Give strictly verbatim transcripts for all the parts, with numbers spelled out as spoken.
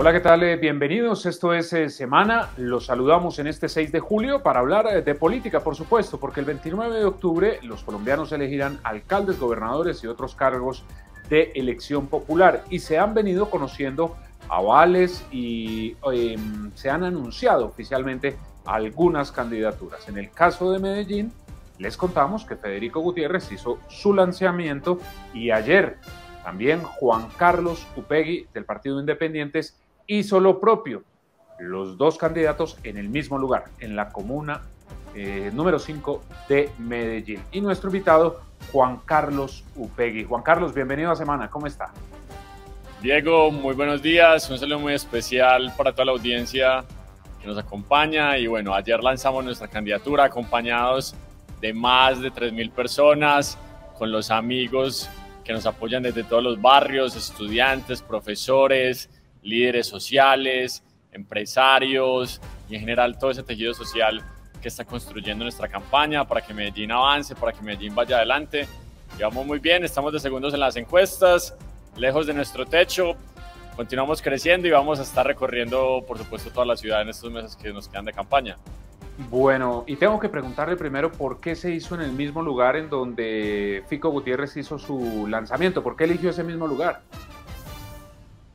Hola, ¿qué tal? Bienvenidos. Esto es eh, Semana. Los saludamos en este seis de julio para hablar eh, de política, por supuesto, porque el veintinueve de octubre los colombianos elegirán alcaldes, gobernadores y otros cargos de elección popular, y se han venido conociendo avales y eh, se han anunciado oficialmente algunas candidaturas. En el caso de Medellín, les contamos que Federico Gutiérrez hizo su lanzamiento y ayer también Juan Carlos Upegui del Partido Independientes hizo lo propio, los dos candidatos en el mismo lugar, en la comuna eh, número cinco de Medellín. Y nuestro invitado, Juan Carlos Upegui. Juan Carlos, bienvenido a Semana, ¿cómo está? Diego, muy buenos días, un saludo muy especial para toda la audiencia que nos acompaña. Y bueno, ayer lanzamos nuestra candidatura acompañados de más de tres mil personas, con los amigos que nos apoyan desde todos los barrios, estudiantes, profesores, líderes sociales, empresarios y en general todo ese tejido social que está construyendo nuestra campaña para que Medellín avance, para que Medellín vaya adelante. Llevamos muy bien, estamos de segundos en las encuestas, lejos de nuestro techo, continuamos creciendo y vamos a estar recorriendo, por supuesto, toda la ciudad en estos meses que nos quedan de campaña. Bueno, y tengo que preguntarle primero por qué se hizo en el mismo lugar en donde Fico Gutiérrez hizo su lanzamiento. ¿Por qué eligió ese mismo lugar?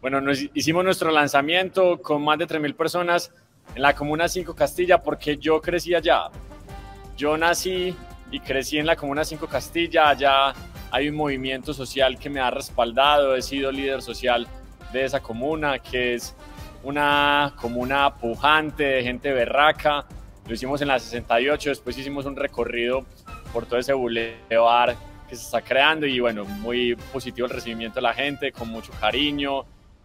Bueno, nos hicimos nuestro lanzamiento con más de tres mil personas en la comuna cinco Castilla porque yo crecí allá. Yo nací y crecí en la comuna cinco Castilla. Allá hay un movimiento social que me ha respaldado. He sido líder social de esa comuna, que es una comuna pujante, de gente berraca. Lo hicimos en la sesenta y ocho, después hicimos un recorrido por todo ese bulevar que se está creando y bueno, muy positivo el recibimiento de la gente, con mucho cariño,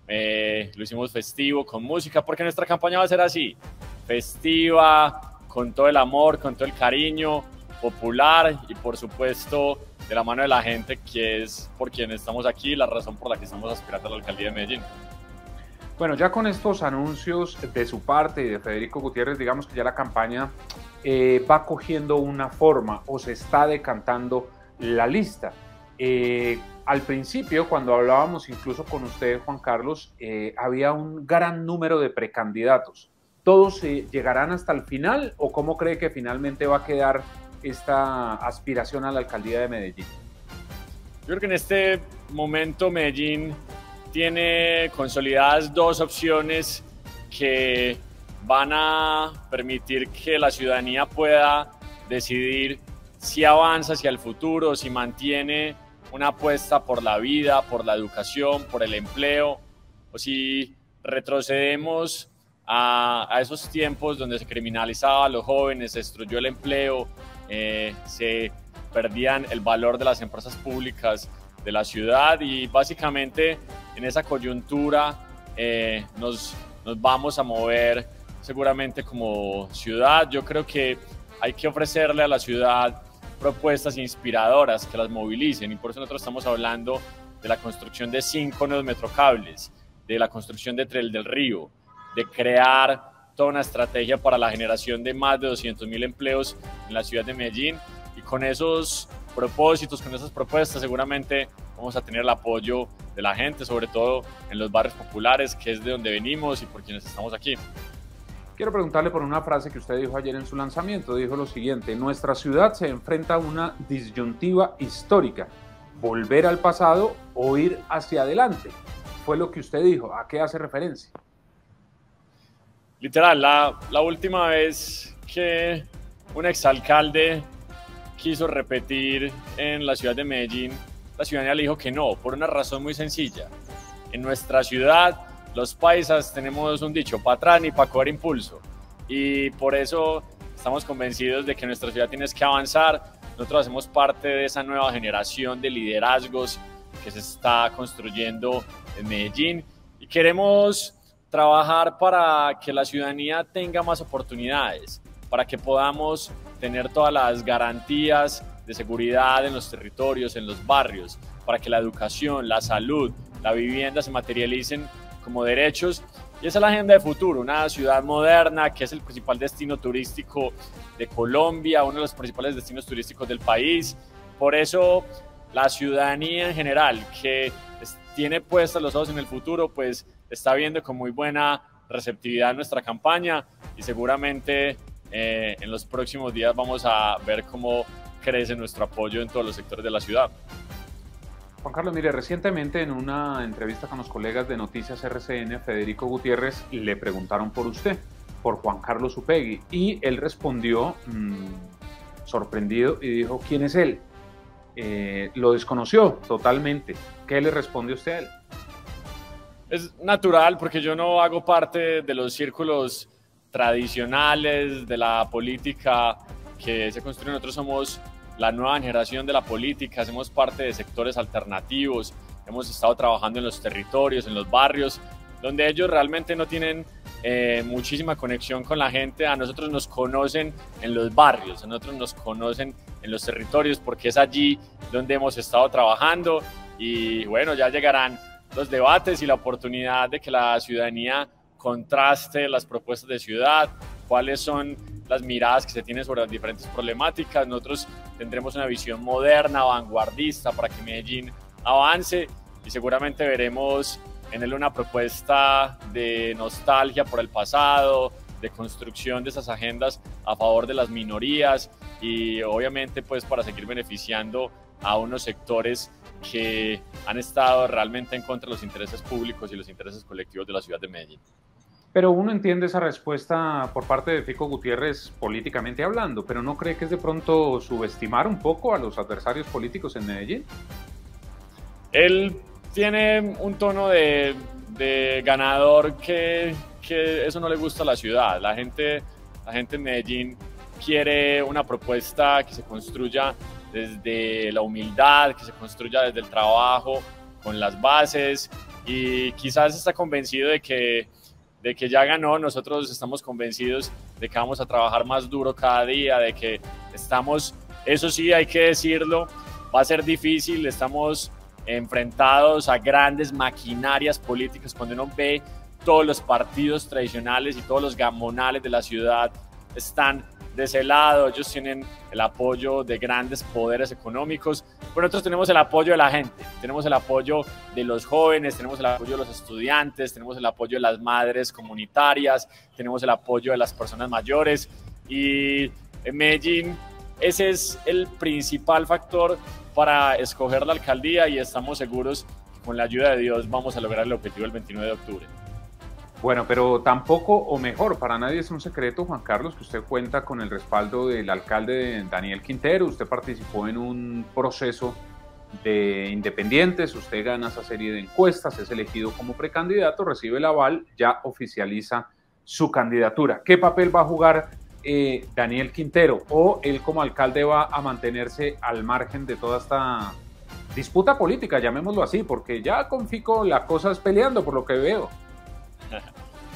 eh, lo hicimos festivo, con música, porque nuestra campaña va a ser así, festiva, con todo el amor, con todo el cariño, popular y por supuesto de la mano de la gente, que es por quien estamos aquí, la razón por la que estamos aspirando a la Alcaldía de Medellín. Bueno, ya con estos anuncios de su parte y de Federico Gutiérrez, digamos que ya la campaña eh, va cogiendo una forma o se está decantando la lista. Eh, al principio, cuando hablábamos incluso con usted, Juan Carlos, eh, había un gran número de precandidatos. ¿Todos eh, llegarán hasta el final o cómo cree que finalmente va a quedar esta aspiración a la Alcaldía de Medellín? Yo creo que en este momento Medellín tiene consolidadas dos opciones que van a permitir que la ciudadanía pueda decidir si avanza hacia el futuro, si mantiene una apuesta por la vida, por la educación, por el empleo, o si retrocedemos a, a esos tiempos donde se criminalizaba a los jóvenes, se destruyó el empleo, eh, se perdían el valor de las empresas públicas de la ciudad y básicamente en esa coyuntura eh, nos, nos vamos a mover seguramente como ciudad. Yo creo que hay que ofrecerle a la ciudad propuestas inspiradoras que las movilicen y por eso nosotros estamos hablando de la construcción de cinco nuevos metrocables, de la construcción de Trel del Río, de crear toda una estrategia para la generación de más de doscientos mil empleos en la ciudad de Medellín y con esos propósitos, con esas propuestas seguramente vamos a tener el apoyo de la gente, sobre todo en los barrios populares, que es de donde venimos y por quienes estamos aquí. Quiero preguntarle por una frase que usted dijo ayer en su lanzamiento. Dijo lo siguiente: nuestra ciudad se enfrenta a una disyuntiva histórica, volver al pasado o ir hacia adelante. Fue lo que usted dijo. ¿A qué hace referencia? Literal, la, la última vez que un exalcalde quiso repetir en la ciudad de Medellín, la ciudadanía le dijo que no, por una razón muy sencilla. En nuestra ciudad, los paisas tenemos un dicho, para atrás ni para coger impulso. Y por eso estamos convencidos de que nuestra ciudad tiene que avanzar. Nosotros hacemos parte de esa nueva generación de liderazgos que se está construyendo en Medellín. Y queremos trabajar para que la ciudadanía tenga más oportunidades, para que podamos tener todas las garantías de seguridad en los territorios, en los barrios, para que la educación, la salud, la vivienda se materialicen como derechos. Y esa es la agenda de futuro, una ciudad moderna que es el principal destino turístico de Colombia, uno de los principales destinos turísticos del país. Por eso la ciudadanía en general que tiene puestas los ojos en el futuro, pues está viendo con muy buena receptividad nuestra campaña y seguramente eh, en los próximos días vamos a ver cómo crece nuestro apoyo en todos los sectores de la ciudad. Juan Carlos, mire, recientemente en una entrevista con los colegas de Noticias R C N, Federico Gutiérrez, le preguntaron por usted, por Juan Carlos Upegui, y él respondió mmm, sorprendido y dijo, ¿quién es él? Eh, lo desconoció totalmente. ¿Qué le responde usted a él? Es natural, porque yo no hago parte de los círculos tradicionales de la política que se construye. Nosotros somos la nueva generación de la política, hacemos parte de sectores alternativos, hemos estado trabajando en los territorios, en los barrios, donde ellos realmente no tienen eh, muchísima conexión con la gente. A nosotros nos conocen en los barrios, a nosotros nos conocen en los territorios, porque es allí donde hemos estado trabajando. Y bueno, ya llegarán los debates y la oportunidad de que la ciudadanía contraste las propuestas de ciudad, cuáles son las miradas que se tienen sobre las diferentes problemáticas. Nosotros tendremos una visión moderna, vanguardista, para que Medellín avance, y seguramente veremos en él una propuesta de nostalgia por el pasado, de construcción de esas agendas a favor de las minorías y obviamente pues para seguir beneficiando a unos sectores que han estado realmente en contra de los intereses públicos y los intereses colectivos de la ciudad de Medellín. Pero uno entiende esa respuesta por parte de Fico Gutiérrez políticamente hablando, pero ¿no cree que es de pronto subestimar un poco a los adversarios políticos en Medellín? Él tiene un tono de, de ganador que, que eso no le gusta a la ciudad. La gente, la gente en Medellín quiere una propuesta que se construya desde la humildad, que se construya desde el trabajo, con las bases, y quizás está convencido de que de que ya ganó. Nosotros estamos convencidos de que vamos a trabajar más duro cada día, de que estamos, eso sí hay que decirlo, va a ser difícil, estamos enfrentados a grandes maquinarias políticas. Cuando uno ve todos los partidos tradicionales y todos los gamonales de la ciudad están de ese lado, ellos tienen el apoyo de grandes poderes económicos, pero nosotros tenemos el apoyo de la gente, tenemos el apoyo de los jóvenes, tenemos el apoyo de los estudiantes, tenemos el apoyo de las madres comunitarias, tenemos el apoyo de las personas mayores, y en Medellín ese es el principal factor para escoger la alcaldía, y estamos seguros que con la ayuda de Dios vamos a lograr el objetivo el veintinueve de octubre. Bueno, pero tampoco, o mejor, para nadie es un secreto, Juan Carlos, que usted cuenta con el respaldo del alcalde Daniel Quintero. Usted participó en un proceso de independientes, usted gana esa serie de encuestas, es elegido como precandidato, recibe el aval, ya oficializa su candidatura. ¿Qué papel va a jugar eh, Daniel Quintero? ¿O él como alcalde va a mantenerse al margen de toda esta disputa política, llamémoslo así? Porque ya con Fico la cosa es peleando, por lo que veo.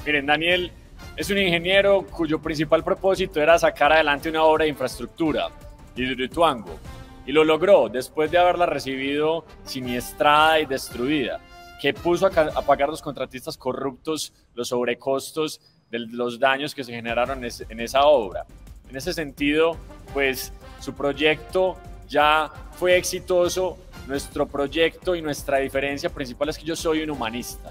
Miren, Daniel es un ingeniero cuyo principal propósito era sacar adelante una obra de infraestructura, Hidroituango, y lo logró después de haberla recibido siniestrada y destruida, que puso a pagar los contratistas corruptos los sobrecostos de los daños que se generaron en esa obra. En ese sentido, pues su proyecto ya fue exitoso. Nuestro proyecto y nuestra diferencia principal es que yo soy un humanista.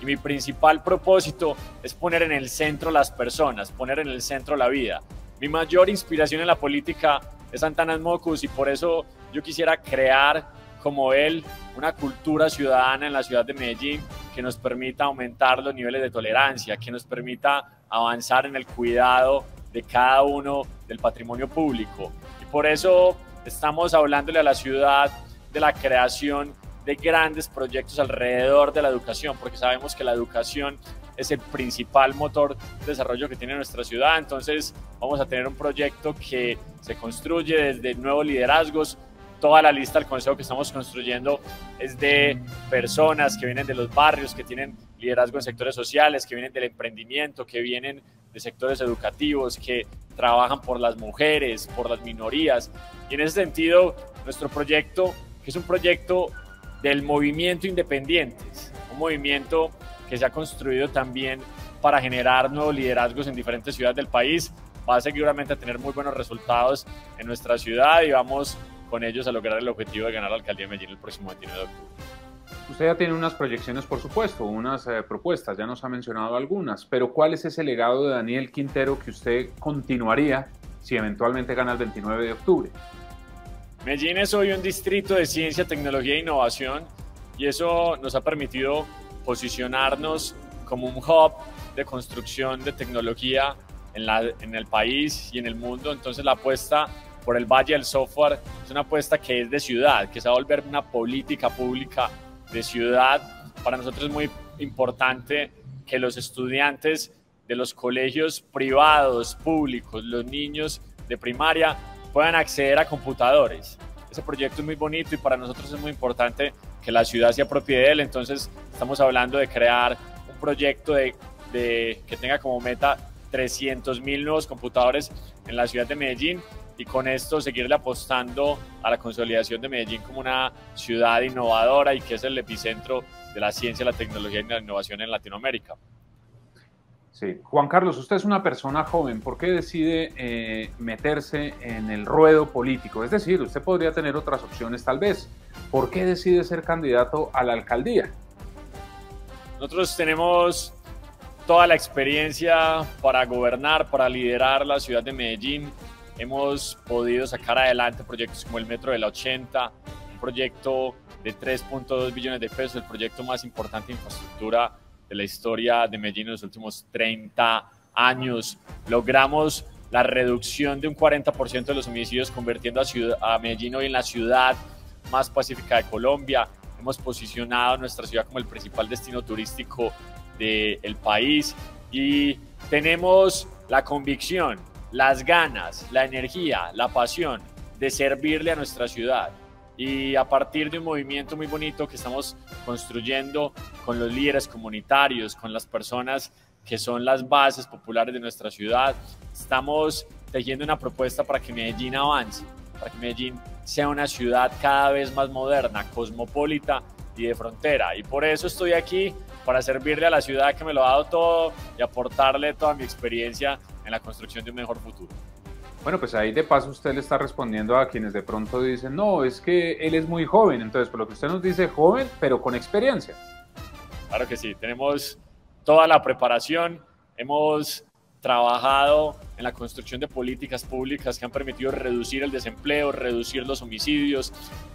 Y mi principal propósito es poner en el centro las personas, poner en el centro la vida. Mi mayor inspiración en la política es Antanas Mockus, y por eso yo quisiera crear, como él, una cultura ciudadana en la ciudad de Medellín que nos permita aumentar los niveles de tolerancia, que nos permita avanzar en el cuidado de cada uno del patrimonio público. Y por eso estamos hablándole a la ciudad de la creación de grandes proyectos alrededor de la educación, porque sabemos que la educación es el principal motor de desarrollo que tiene nuestra ciudad. Entonces vamos a tener un proyecto que se construye desde nuevos liderazgos. Toda la lista del consejo que estamos construyendo es de personas que vienen de los barrios, que tienen liderazgo en sectores sociales, que vienen del emprendimiento, que vienen de sectores educativos, que trabajan por las mujeres, por las minorías. Y en ese sentido, nuestro proyecto, que es un proyecto del Movimiento Independientes, un movimiento que se ha construido también para generar nuevos liderazgos en diferentes ciudades del país, va seguramente a tener muy buenos resultados en nuestra ciudad, y vamos con ellos a lograr el objetivo de ganar la alcaldía de Medellín el próximo veintinueve de octubre. Usted ya tiene unas proyecciones, por supuesto, unas eh, propuestas, ya nos ha mencionado algunas, pero ¿cuál es ese legado de Daniel Quintero que usted continuaría si eventualmente gana el veintinueve de octubre? Medellín es hoy un distrito de ciencia, tecnología e innovación, y eso nos ha permitido posicionarnos como un hub de construcción de tecnología en, la, en el país y en el mundo. Entonces la apuesta por el Valle del Software es una apuesta que es de ciudad, que se va a volver una política pública de ciudad. Para nosotros es muy importante que los estudiantes de los colegios privados, públicos, los niños de primaria puedan acceder a computadores. Ese proyecto es muy bonito y para nosotros es muy importante que la ciudad se apropie de él. Entonces estamos hablando de crear un proyecto de, de, que tenga como meta trescientos mil nuevos computadores en la ciudad de Medellín, y con esto seguirle apostando a la consolidación de Medellín como una ciudad innovadora y que es el epicentro de la ciencia, la tecnología y la innovación en Latinoamérica. Sí. Juan Carlos, usted es una persona joven, ¿por qué decide eh, meterse en el ruedo político? Es decir, usted podría tener otras opciones tal vez. ¿Por qué decide ser candidato a la alcaldía? Nosotros tenemos toda la experiencia para gobernar, para liderar la ciudad de Medellín. Hemos podido sacar adelante proyectos como el Metro de la ochenta, un proyecto de tres punto dos billones de pesos, el proyecto más importante de infraestructura de la historia de Medellín en los últimos treinta años. Logramos la reducción de un cuarenta por ciento de los homicidios, convirtiendo a, ciudad, a Medellín hoy en la ciudad más pacífica de Colombia. Hemos posicionado nuestra ciudad como el principal destino turístico del país y tenemos la convicción, las ganas, la energía, la pasión de servirle a nuestra ciudad. Y a partir de un movimiento muy bonito que estamos construyendo con los líderes comunitarios, con las personas que son las bases populares de nuestra ciudad, estamos tejiendo una propuesta para que Medellín avance, para que Medellín sea una ciudad cada vez más moderna, cosmopolita y de frontera. Y por eso estoy aquí, para servirle a la ciudad que me lo ha dado todo y aportarle toda mi experiencia en la construcción de un mejor futuro. Bueno, pues ahí de paso usted le está respondiendo a quienes de pronto dicen, no, es que él es muy joven. Entonces, por lo que usted nos dice, joven, pero con experiencia. Claro que sí, tenemos toda la preparación, hemos trabajado en la construcción de políticas públicas que han permitido reducir el desempleo, reducir los homicidios,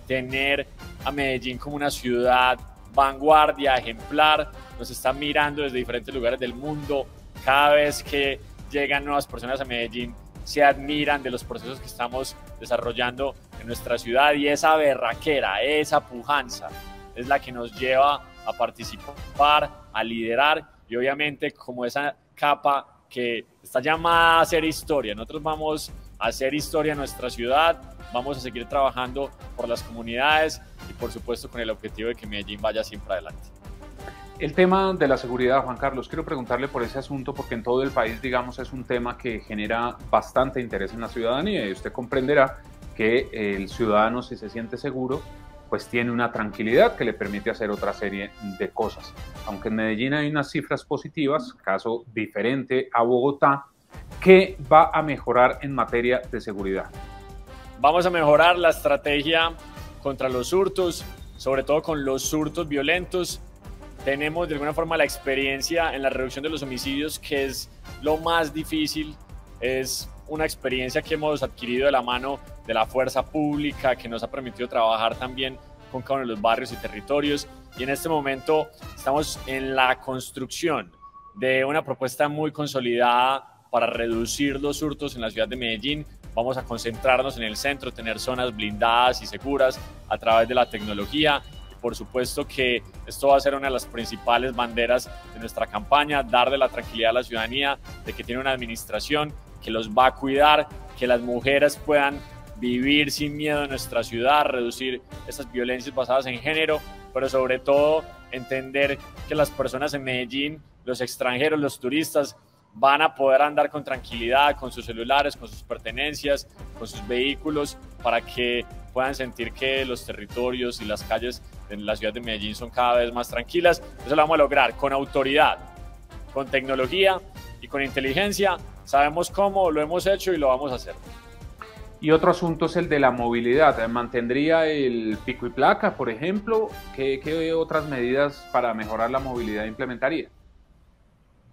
tener a Medellín como una ciudad vanguardia, ejemplar. Nos están mirando desde diferentes lugares del mundo. Cada vez que llegan nuevas personas a Medellín, se admiran de los procesos que estamos desarrollando en nuestra ciudad, y esa berraquera, esa pujanza es la que nos lleva a participar, a liderar, y obviamente como esa capa que está llamada a hacer historia. Nosotros vamos a hacer historia en nuestra ciudad, vamos a seguir trabajando por las comunidades y por supuesto con el objetivo de que Medellín vaya siempre adelante. El tema de la seguridad, Juan Carlos, quiero preguntarle por ese asunto porque en todo el país, digamos, es un tema que genera bastante interés en la ciudadanía, y usted comprenderá que el ciudadano, si se siente seguro, pues tiene una tranquilidad que le permite hacer otra serie de cosas. Aunque en Medellín hay unas cifras positivas, caso diferente a Bogotá, ¿qué va a mejorar en materia de seguridad? Vamos a mejorar la estrategia contra los hurtos, sobre todo con los hurtos violentos. Tenemos de alguna forma la experiencia en la reducción de los homicidios, que es lo más difícil. Es una experiencia que hemos adquirido de la mano de la fuerza pública, que nos ha permitido trabajar también con cada uno de los barrios y territorios. Y en este momento estamos en la construcción de una propuesta muy consolidada para reducir los hurtos en la ciudad de Medellín. Vamos a concentrarnos en el centro, tener zonas blindadas y seguras a través de la tecnología. Y por supuesto que esto va a ser una de las principales banderas de nuestra campaña, darle la tranquilidad a la ciudadanía de que tiene una administración que los va a cuidar, que las mujeres puedan vivir sin miedo en nuestra ciudad, reducir esas violencias basadas en género, pero sobre todo entender que las personas en Medellín, los extranjeros, los turistas, van a poder andar con tranquilidad, con sus celulares, con sus pertenencias, con sus vehículos, para que puedan sentir que los territorios y las calles de la ciudad de Medellín son cada vez más tranquilas. Eso lo vamos a lograr con autoridad, con tecnología y con inteligencia. Sabemos cómo, lo hemos hecho y lo vamos a hacer. Y otro asunto es el de la movilidad. ¿Mantendría el pico y placa, por ejemplo? ¿Qué, qué otras medidas para mejorar la movilidad implementaría?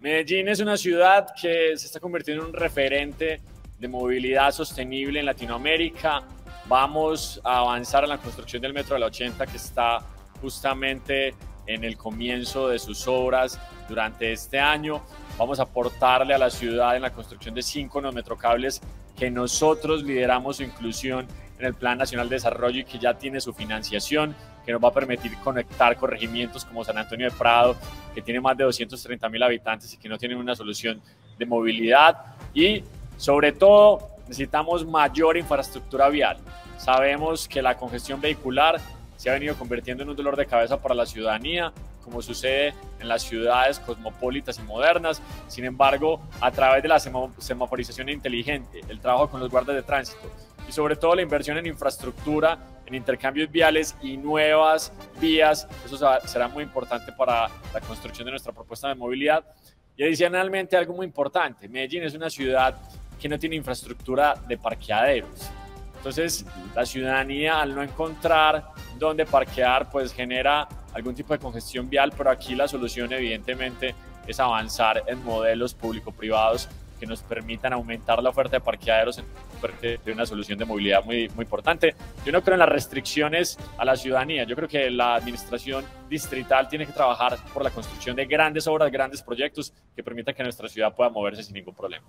Medellín es una ciudad que se está convirtiendo en un referente de movilidad sostenible en Latinoamérica. Vamos a avanzar en la construcción del Metro de la ochenta, que está justamente en el comienzo de sus obras durante este año. Vamos a aportarle a la ciudad en la construcción de cinco nuevos metrocables que nosotros lideramos su inclusión en el Plan Nacional de Desarrollo y que ya tiene su financiación, que nos va a permitir conectar con corregimientos como San Antonio de Prado, que tiene más de doscientos treinta mil habitantes y que no tienen una solución de movilidad. Y sobre todo necesitamos mayor infraestructura vial. Sabemos que la congestión vehicular se ha venido convirtiendo en un dolor de cabeza para la ciudadanía, como sucede en las ciudades cosmopolitas y modernas. Sin embargo, a través de la semaforización inteligente, el trabajo con los guardas de tránsito y sobre todo la inversión en infraestructura, en intercambios viales y nuevas vías, eso será muy importante para la construcción de nuestra propuesta de movilidad. Y adicionalmente, algo muy importante: Medellín es una ciudad que no tiene infraestructura de parqueaderos. Entonces, la ciudadanía, al no encontrar dónde parquear, pues genera algún tipo de congestión vial, pero aquí la solución evidentemente es avanzar en modelos público-privados que nos permitan aumentar la oferta de parqueaderos en parte de una solución de movilidad muy, muy importante. Yo no creo en las restricciones a la ciudadanía. Yo creo que la administración distrital tiene que trabajar por la construcción de grandes obras, grandes proyectos que permitan que nuestra ciudad pueda moverse sin ningún problema.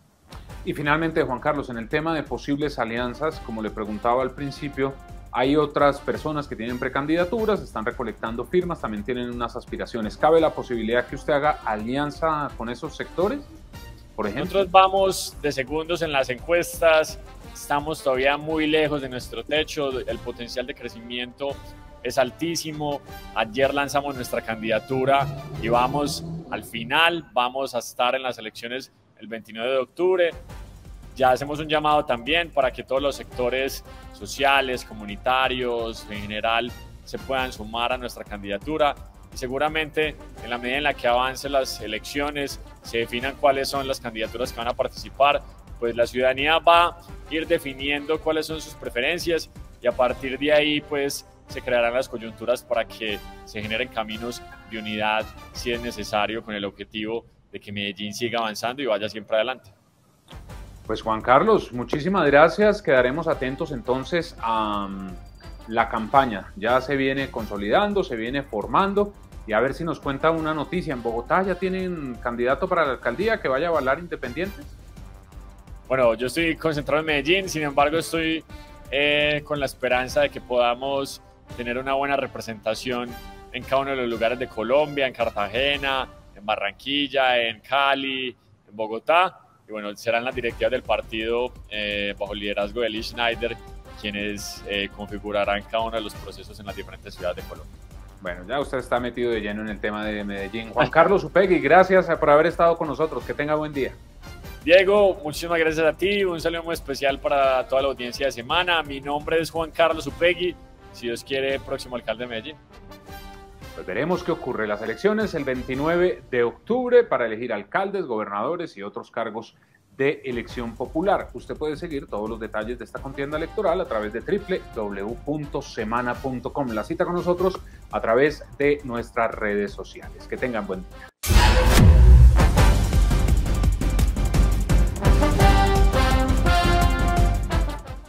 Y finalmente, Juan Carlos, en el tema de posibles alianzas, como le preguntaba al principio, hay otras personas que tienen precandidaturas, están recolectando firmas, también tienen unas aspiraciones. ¿Cabe la posibilidad que usted haga alianza con esos sectores, por ejemplo? Nosotros vamos de segundos en las encuestas, estamos todavía muy lejos de nuestro techo, el potencial de crecimiento es altísimo. Ayer lanzamos nuestra candidatura y vamos al final, vamos a estar en las elecciones el veintinueve de octubre. Ya hacemos un llamado también para que todos los sectores sociales, comunitarios, en general, se puedan sumar a nuestra candidatura. Y seguramente, en la medida en la que avancen las elecciones, se definan cuáles son las candidaturas que van a participar, pues la ciudadanía va a ir definiendo cuáles son sus preferencias y a partir de ahí, pues, se crearán las coyunturas para que se generen caminos de unidad, si es necesario, con el objetivo de que Medellín siga avanzando y vaya siempre adelante. Pues Juan Carlos, muchísimas gracias. Quedaremos atentos entonces a la campaña. Ya se viene consolidando, se viene formando, y a ver si nos cuenta una noticia. ¿En Bogotá ya tienen candidato para la alcaldía que vaya a avalar independientes? Bueno, yo estoy concentrado en Medellín, sin embargo estoy eh, con la esperanza de que podamos tener una buena representación en cada uno de los lugares de Colombia, en Cartagena, en Barranquilla, en Cali, en Bogotá. Y bueno, serán las directivas del partido eh, bajo el liderazgo de Lee Schneider quienes eh, configurarán cada uno de los procesos en las diferentes ciudades de Colombia. Bueno, ya usted está metido de lleno en el tema de Medellín. Juan Carlos Upegui, gracias por haber estado con nosotros. Que tenga buen día. Diego, muchísimas gracias a ti. Un saludo muy especial para toda la audiencia de Semana. Mi nombre es Juan Carlos Upegui. Si Dios quiere, próximo alcalde de Medellín. Pues veremos qué ocurre. Las elecciones el veintinueve de octubre para elegir alcaldes, gobernadores y otros cargos de elección popular. Usted puede seguir todos los detalles de esta contienda electoral a través de doble u doble u doble u punto semana punto com. La cita con nosotros a través de nuestras redes sociales. Que tengan buen día.